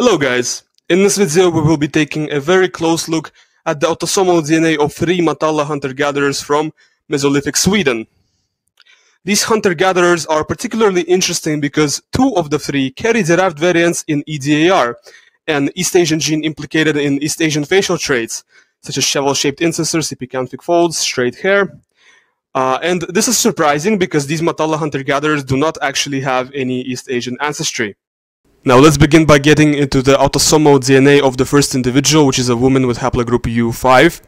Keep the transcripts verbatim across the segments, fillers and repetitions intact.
Hello guys, in this video we will be taking a very close look at the autosomal D N A of three Motala hunter-gatherers from Mesolithic Sweden. These hunter-gatherers are particularly interesting because two of the three carry derived variants in E D A R, an East Asian gene implicated in East Asian facial traits, such as shovel-shaped incisors, epicanthic folds, straight hair. Uh, and this is surprising because these Motala hunter-gatherers do not actually have any East Asian ancestry. Now let's begin by getting into the autosomal D N A of the first individual, which is a woman with haplogroup U five.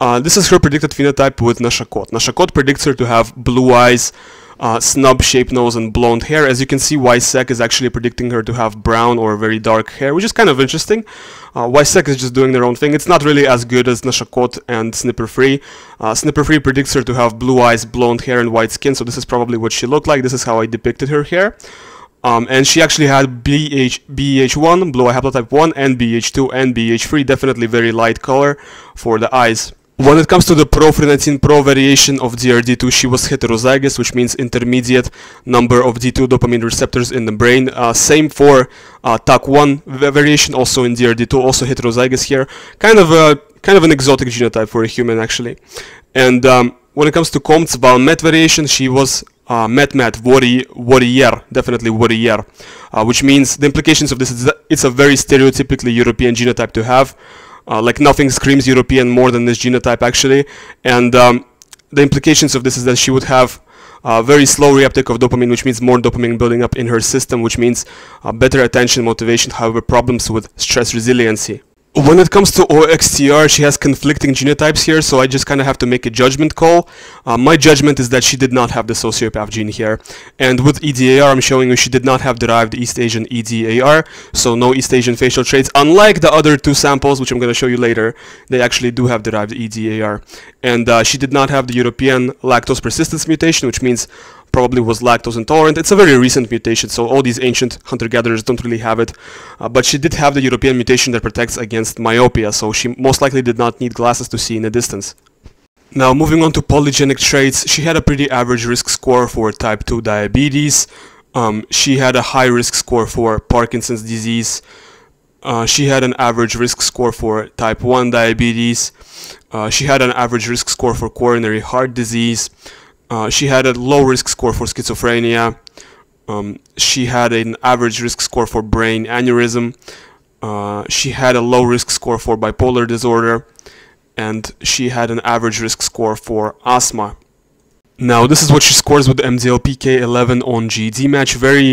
Uh, this is her predicted phenotype with NOSHACOT. NOSHACOT predicts her to have blue eyes, uh, snub-shaped nose, and blonde hair. As you can see, Ysec is actually predicting her to have brown or very dark hair, which is kind of interesting. Uh, Ysec is just doing their own thing. It's not really as good as NOSHACOT and Snipper-free. Uh, Snipper-free predicts her to have blue eyes, blonde hair, and white skin, so this is probably what she looked like. This is how I depicted her hair. Um, and she actually had B H one, blue eye haplotype one, and B H two and B H three, definitely very light color for the eyes. When it comes to the pro-Free nineteen pro variation of D R D two, she was heterozygous, which means intermediate number of D two dopamine receptors in the brain. Uh, same for uh, T A C one variation, also in D R D two, also heterozygous here. Kind of a kind of an exotic genotype for a human, actually. And um, when it comes to C O M T's Val-Met variation, she was Uh, met met warrior, warrior, definitely warrior, uh, which means the implications of this is that it's a very stereotypically European genotype to have. Uh, like nothing screams European more than this genotype, actually. And um, the implications of this is that she would have uh, very slow reuptake of dopamine, which means more dopamine building up in her system, which means uh, better attention, motivation, however, problems with stress resiliency. When it comes to O X T R, she has conflicting genotypes here, so I just kind of have to make a judgment call. Uh, my judgment is that she did not have the sociopath gene here. And with E D A R, I'm showing you she did not have derived East Asian E D A R, so no East Asian facial traits. Unlike the other two samples, which I'm going to show you later, they actually do have derived E D A R. And uh, she did not have the European lactose persistence mutation, which means probably was lactose intolerant. It's a very recent mutation, so all these ancient hunter-gatherers don't really have it. Uh, but she did have the European mutation that protects against myopia, so she most likely did not need glasses to see in the distance. Now, moving on to polygenic traits, she had a pretty average risk score for type two diabetes. Um, she had a high risk score for Parkinson's disease. Uh, she had an average risk score for type one diabetes. Uh, she had an average risk score for coronary heart disease. Uh, she had a low risk score for schizophrenia. Um, she had an average risk score for brain aneurysm. Uh, she had a low risk score for bipolar disorder. And she had an average risk score for asthma. Now, this is what she scores with M D L P K eleven on G E D match. Very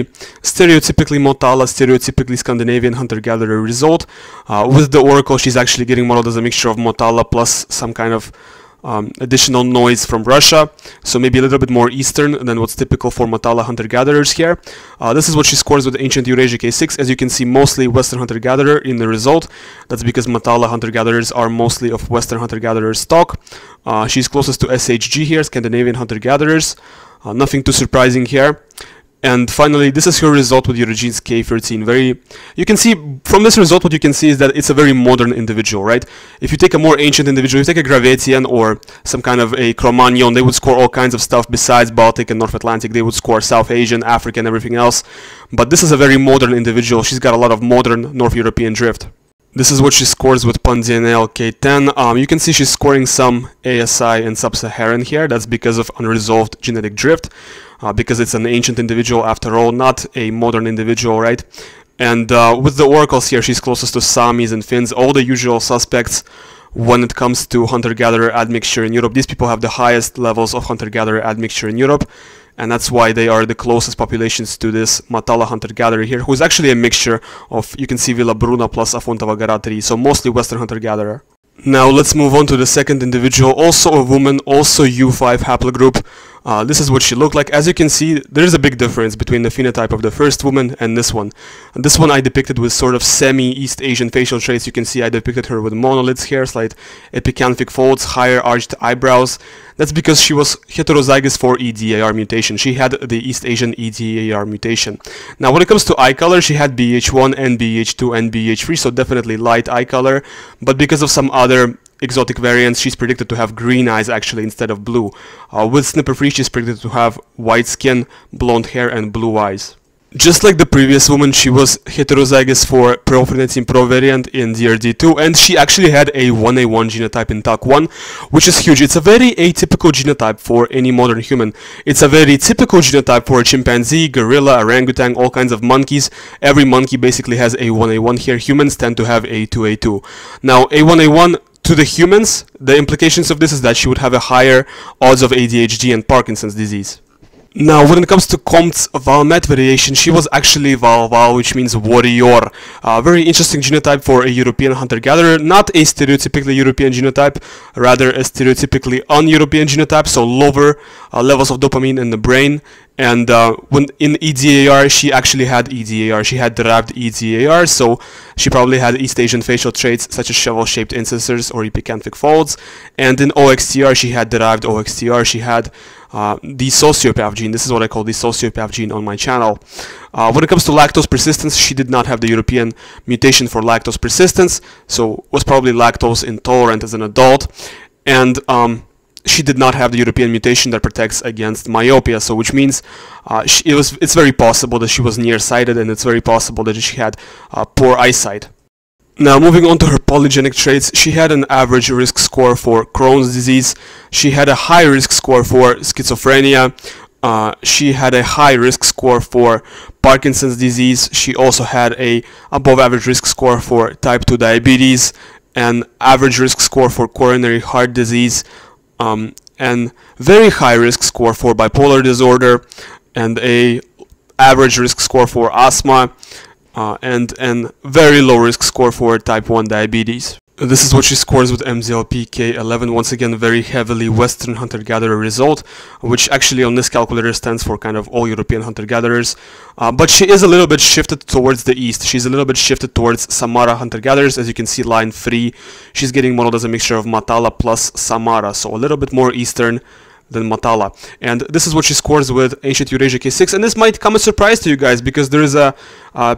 stereotypically Motala, stereotypically Scandinavian hunter-gatherer result. Uh, with the Oracle, she's actually getting modeled as a mixture of Motala plus some kind of Um, additional noise from Russia, so maybe a little bit more Eastern than what's typical for Motala hunter-gatherers here. Uh, this is what she scores with Ancient Eurasia K six. As you can see, mostly Western hunter-gatherer in the result. That's because Motala hunter-gatherers are mostly of Western hunter-gatherer stock. Uh, she's closest to S H G here, Scandinavian hunter-gatherers. Uh, nothing too surprising here. And finally, this is her result with Eurogenes K thirteen. Very, you can see from this result what you can see is that it's a very modern individual, right? If you take a more ancient individual, if you take a Gravetian or some kind of a Cro Magnon, they would score all kinds of stuff besides Baltic and North Atlantic. They would score South Asian, African, everything else. But this is a very modern individual. She's got a lot of modern North European drift. This is what she scores with PunzlNL K ten. Um, you can see she's scoring some A S I and Sub-Saharan here. That's because of unresolved genetic drift, uh, because it's an ancient individual after all, not a modern individual, right? And uh, with the oracles here, she's closest to Samis and Finns, all the usual suspects when it comes to hunter-gatherer admixture in Europe. These people have the highest levels of hunter-gatherer admixture in Europe, and that's why they are the closest populations to this Motala hunter-gatherer here, who is actually a mixture of, you can see, Villa Bruna plus Afontova Gora the third, so mostly Western hunter-gatherer. Now let's move on to the second individual, also a woman, also U five haplogroup. Uh, this is what she looked like. As you can see, there is a big difference between the phenotype of the first woman and this one. And this one I depicted with sort of semi-East Asian facial traits. You can see I depicted her with monoliths here, slight epicanthic folds, higher arched eyebrows. That's because she was heterozygous for E D A R mutation. She had the East Asian E D A R mutation. Now, when it comes to eye color, she had B H one and B H two and B H three, so definitely light eye color. But because of some other exotic variants, she's predicted to have green eyes actually instead of blue. Uh, with Snipper-free, she's predicted to have white skin, blonde hair, and blue eyes. Just like the previous woman, she was heterozygous for proorphanatine provariant in D R D two, and she actually had a one A one genotype in T A C one, which is huge. It's a very atypical genotype for any modern human. It's a very typical genotype for a chimpanzee, gorilla, orangutan, all kinds of monkeys. Every monkey basically has A one A one here. Humans tend to have A two A two. Now, A one A one to the humans, the implications of this is that she would have a higher odds of A D H D and Parkinson's disease. Now, when it comes to C O M T's Valmet variation, she was actually Val-Val, which means warrior. Uh, very interesting genotype for a European hunter-gatherer. Not a stereotypically European genotype, rather a stereotypically un-European genotype, so lower uh, levels of dopamine in the brain. And uh, when in E D A R, she actually had E D A R. She had derived E D A R, so she probably had East Asian facial traits such as shovel-shaped incisors or epicanthic folds. And in O X T R, she had derived O X T R. She had uh, the sociopath gene. This is what I call the sociopath gene on my channel. Uh, when it comes to lactose persistence, she did not have the European mutation for lactose persistence, so was probably lactose intolerant as an adult. And Um, she did not have the European mutation that protects against myopia, so which means uh, she, it was, it's very possible that she was nearsighted, and it's very possible that she had uh, poor eyesight. Now, moving on to her polygenic traits, she had an average risk score for Crohn's disease, she had a high risk score for schizophrenia, Uh, she had a high risk score for Parkinson's disease, she also had a above average risk score for type two diabetes, an average risk score for coronary heart disease, Um, and very high risk score for bipolar disorder, and a average risk score for asthma, uh, and and very low risk score for type one diabetes. This is what she scores with M D L P K eleven, once again very heavily Western hunter-gatherer result, which actually on this calculator stands for kind of all European hunter-gatherers, uh, but she is a little bit shifted towards the east. She's a little bit shifted towards Samara hunter-gatherers, as you can see line three, she's getting modeled as a mixture of Motala plus Samara, so a little bit more eastern than Motala. And this is what she scores with Ancient Eurasia K six, and this might come as a surprise to you guys, because there is a uh,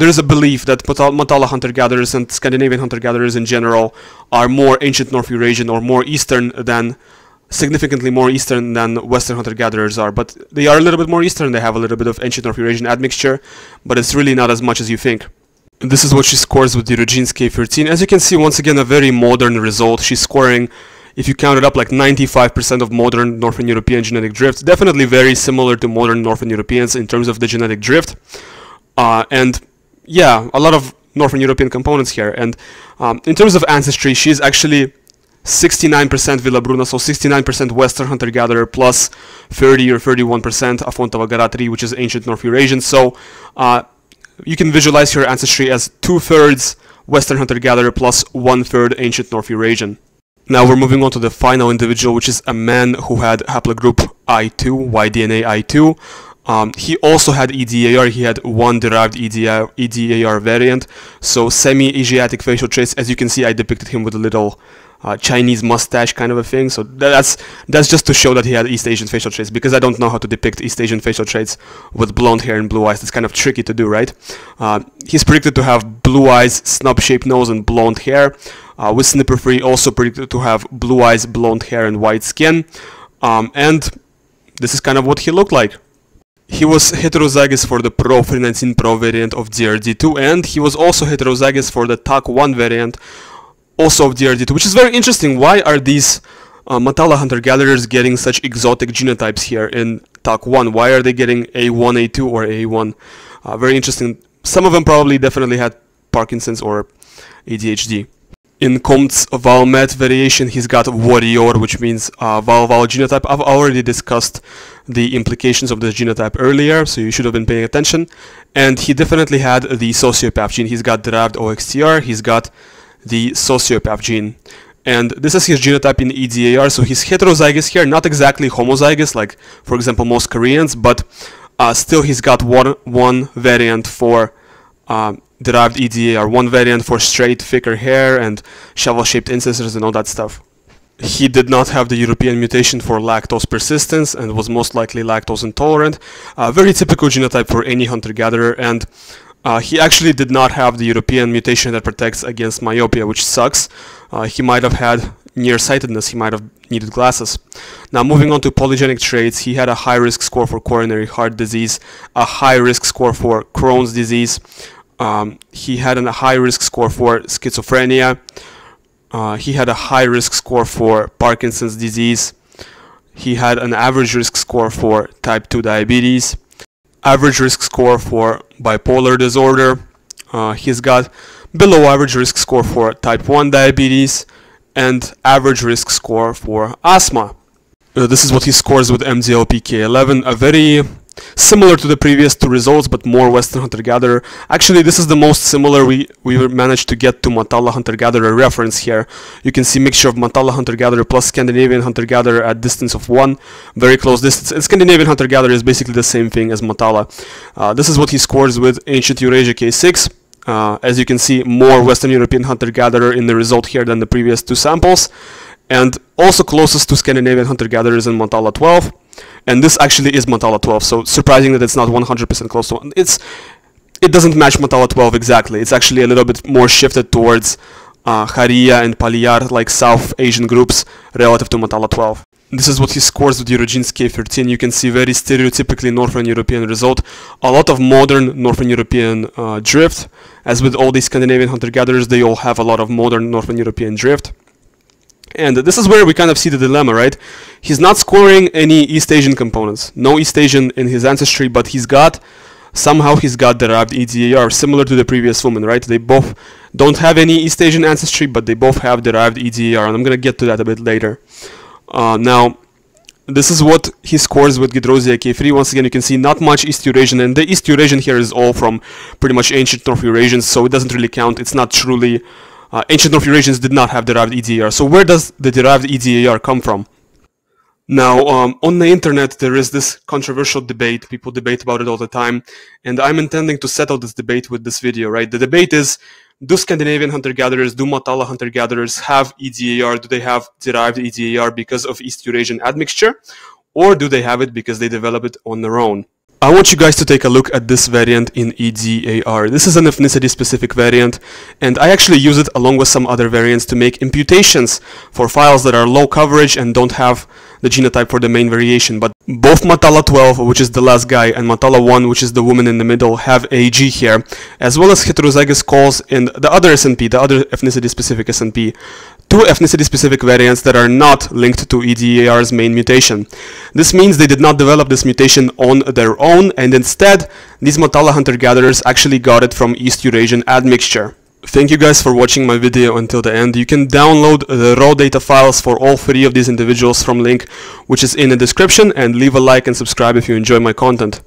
There is a belief that Motala hunter-gatherers and Scandinavian hunter-gatherers in general are more ancient North Eurasian or more eastern than, significantly more eastern than Western hunter-gatherers are. But they are a little bit more eastern, they have a little bit of ancient North Eurasian admixture, but it's really not as much as you think. This is what she scores with the Eurogenes K thirteen. As you can see, once again, a very modern result. She's scoring, if you count it up, like ninety-five percent of modern Northern European genetic drift. Definitely very similar to modern Northern Europeans in terms of the genetic drift. Uh, and yeah, a lot of Northern European components here, and um, in terms of ancestry, she's actually sixty-nine percent Villa Bruna, so sixty-nine percent Western hunter-gatherer, plus thirty or thirty-one percent Afontova Gora the third, which is ancient North Eurasian, so uh, you can visualize her ancestry as two-thirds Western hunter-gatherer, plus one-third ancient North Eurasian. Now we're moving on to the final individual, which is a man who had haplogroup I two, Y D N A I two. Um, he also had E D A R, he had one derived E D A R variant, so semi-Asiatic facial traits. As you can see, I depicted him with a little uh, Chinese mustache kind of a thing, so that's that's just to show that he had East Asian facial traits, because I don't know how to depict East Asian facial traits with blonde hair and blue eyes. It's kind of tricky to do, right? Uh, he's predicted to have blue eyes, snub-shaped nose, and blonde hair, uh, with Snipper-free also predicted to have blue eyes, blonde hair, and white skin, um, and this is kind of what he looked like. He was heterozygous for the pro three nineteen pro variant of D R D two, and he was also heterozygous for the T A C one variant also of D R D two, which is very interesting. Why are these uh, Motala hunter-gatherers getting such exotic genotypes here in T A C one? Why are they getting A one, A two, or A one? Uh, very interesting. Some of them probably definitely had Parkinson's or A D H D. In C O M T's Valmet variation, he's got warrior, which means uh, Val-Val genotype. I've already discussed the implications of this genotype earlier, so you should have been paying attention. And he definitely had the sociopath gene. He's got derived O X T R, he's got the sociopath gene. And this is his genotype in E D A R, so he's heterozygous here, not exactly homozygous, like, for example, most Koreans, but uh, still he's got one, one variant for Um, derived E D A R, one variant for straight, thicker hair and shovel-shaped incisors and all that stuff. He did not have the European mutation for lactose persistence and was most likely lactose intolerant. Uh, very typical genotype for any hunter-gatherer, and uh, he actually did not have the European mutation that protects against myopia, which sucks. Uh, he might have had nearsightedness, he might have needed glasses. Now, moving on to polygenic traits, he had a high risk score for coronary heart disease, a high risk score for Crohn's disease, um, he had a high risk score for schizophrenia, uh, he had a high risk score for Parkinson's disease, he had an average risk score for type two diabetes, average risk score for bipolar disorder, uh, he's got below average risk score for type one diabetes, and average risk score for asthma. Uh, this is what he scores with M D L P K eleven, a very similar to the previous two results, but more Western hunter-gatherer. Actually, this is the most similar we, we managed to get to Motala hunter-gatherer reference here. You can see mixture of Motala hunter-gatherer plus Scandinavian hunter-gatherer at distance of one, very close distance. And Scandinavian hunter-gatherer is basically the same thing as Motala. Uh, this is what he scores with Ancient Eurasia K six. Uh, as you can see, more Western European hunter-gatherer in the result here than the previous two samples, and also closest to Scandinavian hunter-gatherers in Motala twelve, and this actually is Motala twelve, so surprising that it's not one hundred percent close to one. It's, it doesn't match Motala twelve exactly, it's actually a little bit more shifted towards uh, Haria and Paliar, like South Asian groups, relative to Motala twelve. This is what he scores with Eurogenes K thirteen. You can see very stereotypically Northern European result. A lot of modern Northern European uh, drift. As with all these Scandinavian hunter-gatherers, they all have a lot of modern Northern European drift. And this is where we kind of see the dilemma, right? He's not scoring any East Asian components. No East Asian in his ancestry, but he's got, somehow he's got derived E D A R, similar to the previous woman, right? They both don't have any East Asian ancestry, but they both have derived E D A R. And I'm going to get to that a bit later. Uh, now, this is what he scores with Gedrosia K three. Once again, you can see not much East Eurasian, and the East Eurasian here is all from pretty much ancient North Eurasians, so it doesn't really count. It's not truly... Uh, ancient North Eurasians did not have derived E D A R. So where does the derived E D A R come from? Now, um, on the internet, there is this controversial debate. People debate about it all the time, and I'm intending to settle this debate with this video, right? The debate is... Do Scandinavian hunter-gatherers, do Motala hunter-gatherers have E D A R? Do they have derived E D A R because of East Eurasian admixture? Or do they have it because they develop it on their own? I want you guys to take a look at this variant in E D A R. This is an ethnicity-specific variant, and I actually use it along with some other variants to make imputations for files that are low coverage and don't have the genotype for the main variation. But both Motala twelve, which is the last guy, and Motala one, which is the woman in the middle, have A G here, as well as heterozygous calls in the other S N P, the other ethnicity-specific S N P. Two ethnicity-specific variants that are not linked to E D A R's main mutation. This means they did not develop this mutation on their own, and instead, these Motala hunter-gatherers actually got it from East Eurasian admixture. Thank you guys for watching my video until the end. You can download the raw data files for all three of these individuals from link which is in the description, and leave a like and subscribe if you enjoy my content.